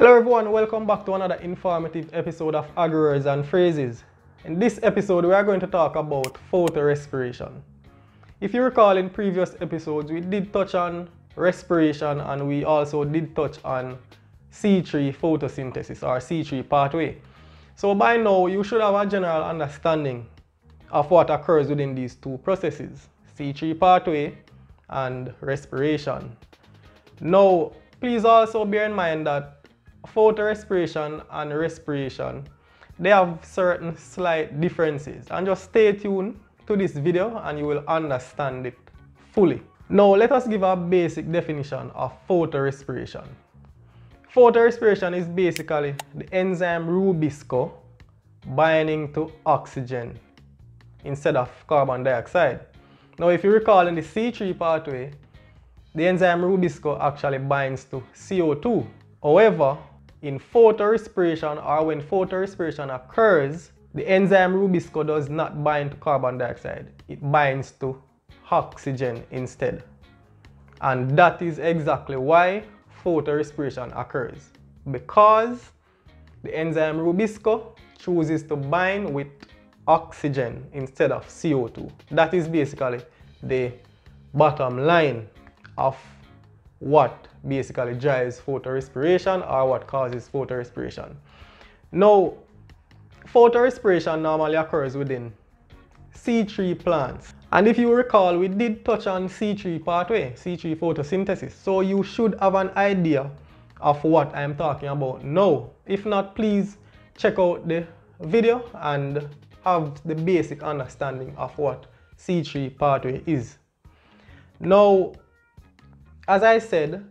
Hello everyone, welcome back to another informative episode of Agoras and Phrases. In this episode, we are going to talk about photorespiration. If you recall, in previous episodes, we did touch on respiration and we also did touch on C3 photosynthesis or C3 pathway. So by now, you should have a general understanding of what occurs within these two processes, C3 pathway and respiration. Now, please also bear in mind that photorespiration and respiration, they have certain slight differences, and just stay tuned to this video and you will understand it fully. Now let us give a basic definition of photorespiration. Photorespiration is basically the enzyme Rubisco binding to oxygen instead of carbon dioxide. Now if you recall, in the C3 pathway, the enzyme Rubisco actually binds to CO2. However, in photorespiration, or when photorespiration occurs, the enzyme Rubisco does not bind to carbon dioxide. It binds to oxygen instead. And that is exactly why photorespiration occurs, because the enzyme Rubisco chooses to bind with oxygen instead of CO2. That is basically the bottom line of what basically drives photorespiration or what causes photorespiration. Now, photorespiration normally occurs within C3 plants. And if you recall, we did touch on C3 pathway, C3 photosynthesis. So you should have an idea of what I'm talking about now. If not, please check out the video and have the basic understanding of what C3 pathway is. Now, as I said,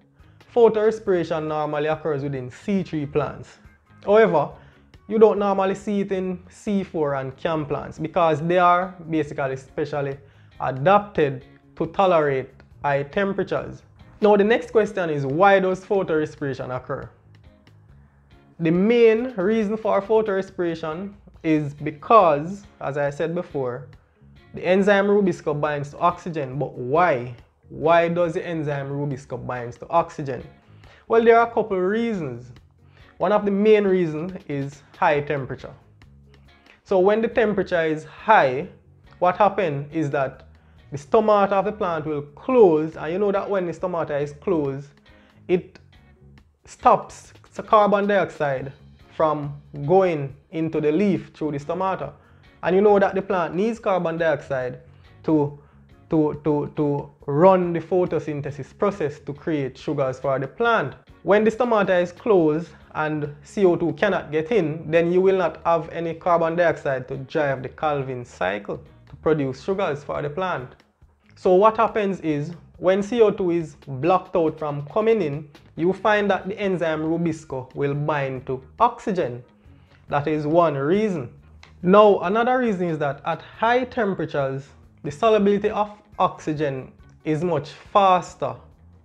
photorespiration normally occurs within C3 plants. However, you don't normally see it in C4 and CAM plants because they are basically specially adapted to tolerate high temperatures. Now the next question is, why does photorespiration occur? The main reason for photorespiration is because, as I said before, the enzyme Rubisco binds to oxygen. But why? Why does the enzyme Rubisco bind to oxygen? Well, there are a couple of reasons. One of the main reasons is high temperature. So when the temperature is high, what happens is that the stomata of the plant will close, and you know that when the stomata is closed, it stops carbon dioxide from going into the leaf through the stomata. And you know that the plant needs carbon dioxide to run the photosynthesis process to create sugars for the plant. When the stomata is closed and CO2 cannot get in, then you will not have any carbon dioxide to drive the Calvin cycle to produce sugars for the plant. So what happens is, when CO2 is blocked out from coming in, you find that the enzyme Rubisco will bind to oxygen. That is one reason. Now another reason is that at high temperatures, the solubility of oxygen is much faster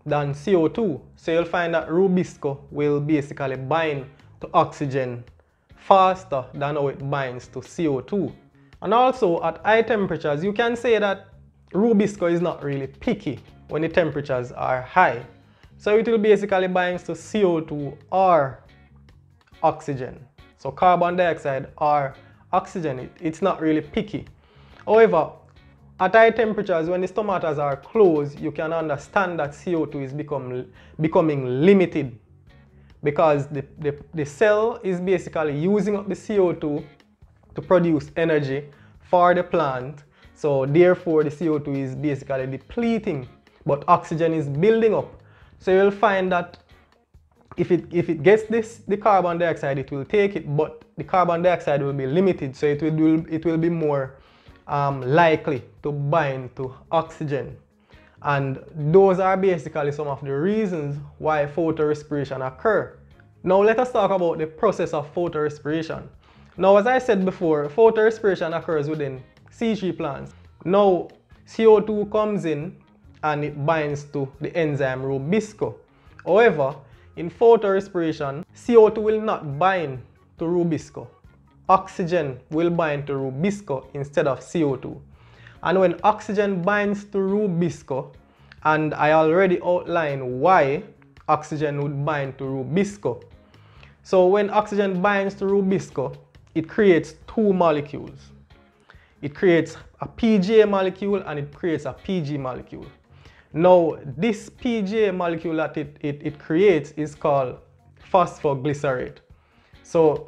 than CO2, so you'll find that Rubisco will basically bind to oxygen faster than how it binds to CO2. And also at high temperatures, you can say that Rubisco is not really picky when the temperatures are high, so it will basically bind to CO2 or oxygen, so carbon dioxide or oxygen. It's not really picky. However, at high temperatures, when the stomatas are closed, you can understand that CO2 is becoming limited, because the cell is basically using up the CO2 to produce energy for the plant. So therefore, the CO2 is basically depleting, but oxygen is building up. So you'll find that if it gets the carbon dioxide, it will take it, but the carbon dioxide will be limited, so it will be more likely to bind to oxygen. And those are basically some of the reasons why photorespiration occurs. Now let us talk about the process of photorespiration. Now, as I said before, photorespiration occurs within C3 plants. Now CO2 comes in and it binds to the enzyme Rubisco. However, in photorespiration, CO2 will not bind to Rubisco. Oxygen will bind to Rubisco instead of CO2. And when oxygen binds to Rubisco, and I already outlined why oxygen would bind to Rubisco, So when oxygen binds to Rubisco, it creates two molecules. It creates a PGA molecule and it creates a PG molecule. Now, this PGA molecule that it creates is called phosphoglycerate. So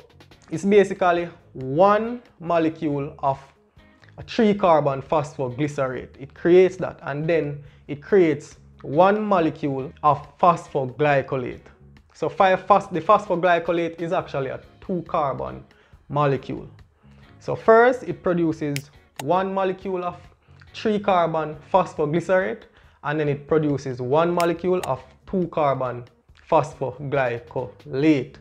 it's basically one molecule of a 3-carbon phosphoglycerate. It creates that, and then it creates one molecule of phosphoglycolate. So the phosphoglycolate is actually a 2-carbon molecule. So first, it produces one molecule of 3-carbon phosphoglycerate, and then it produces one molecule of 2-carbon phosphoglycolate.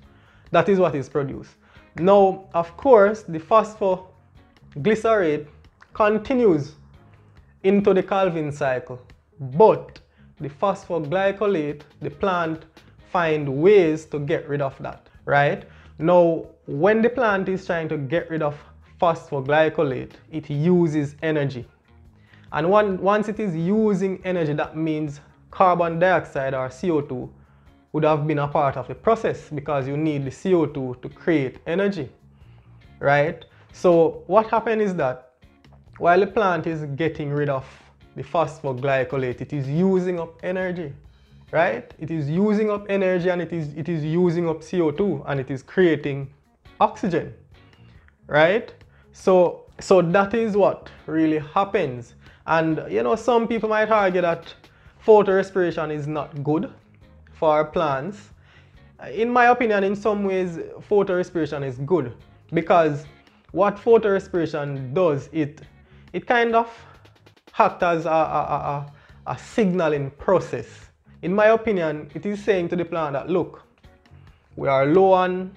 That is what is produced. Now, of course, the phosphoglycerate continues into the Calvin cycle, but the phosphoglycolate, the plant, find ways to get rid of that, right? Now, when the plant is trying to get rid of phosphoglycolate, it uses energy. And once it is using energy, that means carbon dioxide or CO2 would have been a part of the process, because you need the CO2 to create energy, right? So what happened is that while the plant is getting rid of the phosphoglycolate, it is using up energy, right? It is using up energy, and it is using up CO2, and it is creating oxygen, right? So that is what really happens. And you know, some people might argue that photorespiration is not good for plants. In my opinion, in some ways, photorespiration is good, because what photorespiration does, it kind of acts as a signaling process. In my opinion, it is saying to the plant that, look, we are low on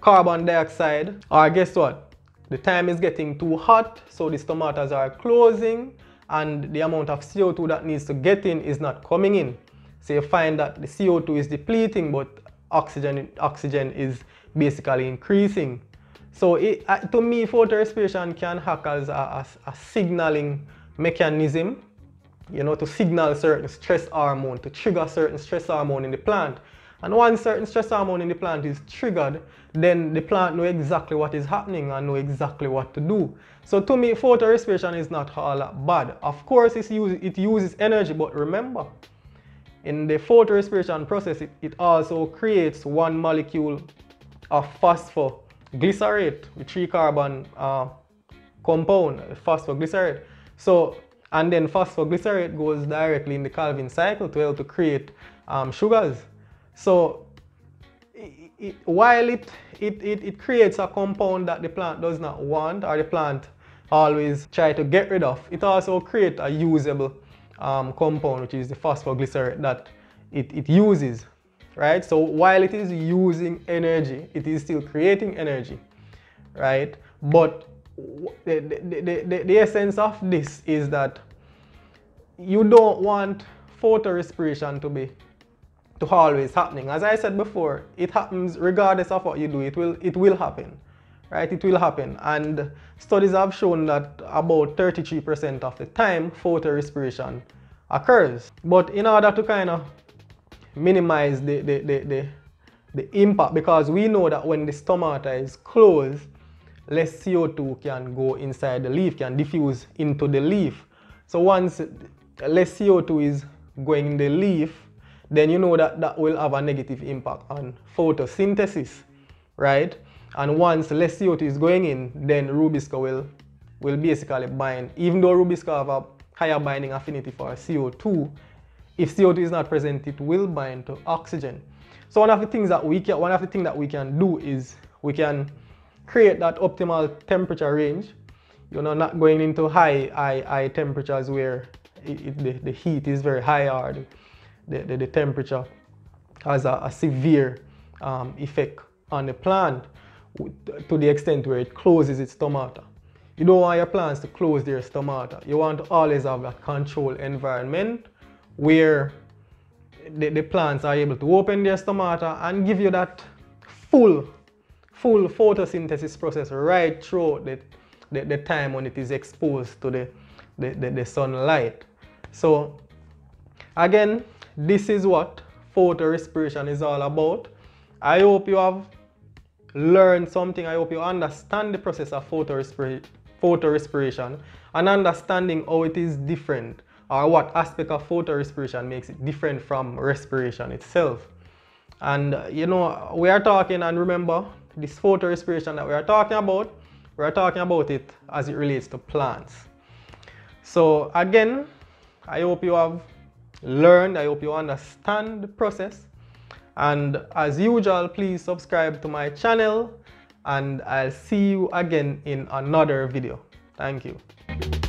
carbon dioxide, or guess what, the time is getting too hot, so the stomatas are closing, and the amount of CO2 that needs to get in is not coming in. So you find that the CO2 is depleting, but oxygen is basically increasing. So to me, photorespiration can act as a signaling mechanism, you know, to signal certain stress hormone, to trigger certain stress hormone in the plant. And once certain stress hormone in the plant is triggered, then the plant knows exactly what is happening and knows exactly what to do. So to me, photorespiration is not all that bad. Of course, it uses energy, but remember, in the photorespiration process, it also creates one molecule of phosphoglycerate, the 3-carbon compound, phosphoglycerate. So, and then phosphoglycerate goes directly in the Calvin cycle to help to create sugars. So while it creates a compound that the plant does not want, or the plant always try to get rid of, it also creates a usable compound, which is the phosphoglycerate that it uses, right? So while it is using energy, it is still creating energy, right? But the essence of this is that you don't want photorespiration to always happening. As I said before, it happens regardless of what you do. It will happen, right? It will happen. And studies have shown that about 33% of the time photorespiration occurs. But in order to kind of minimize the impact, because we know that when the stomata is closed, less CO2 can go inside the leaf, can diffuse into the leaf. So once less CO2 is going in the leaf, then you know that that will have a negative impact on photosynthesis, right? And once less CO2 is going in, then Rubisco will basically bind. Even though Rubisco have a higher binding affinity for CO2, if CO2 is not present, it will bind to oxygen. So one of the things that we can do is we can create that optimal temperature range. You know, not going into high temperatures where the heat is very high, or the temperature has a severe effect on the plant to the extent where it closes its stomata. You don't want your plants to close their stomata. You want to always have that controlled environment where the plants are able to open their stomata and give you that full photosynthesis process right through the time when it is exposed to the sunlight. So again, this is what photorespiration is all about. I hope you have learned something. I hope you understand the process of photorespiration and understanding how it is different, or what aspect of photorespiration makes it different from respiration itself. And you know, we are talking, and remember, this photorespiration that we are talking about it as it relates to plants. So again, I hope you have learned, I hope you understand the process. And as usual, please subscribe to my channel, and I'll see you again in another video. Thank you.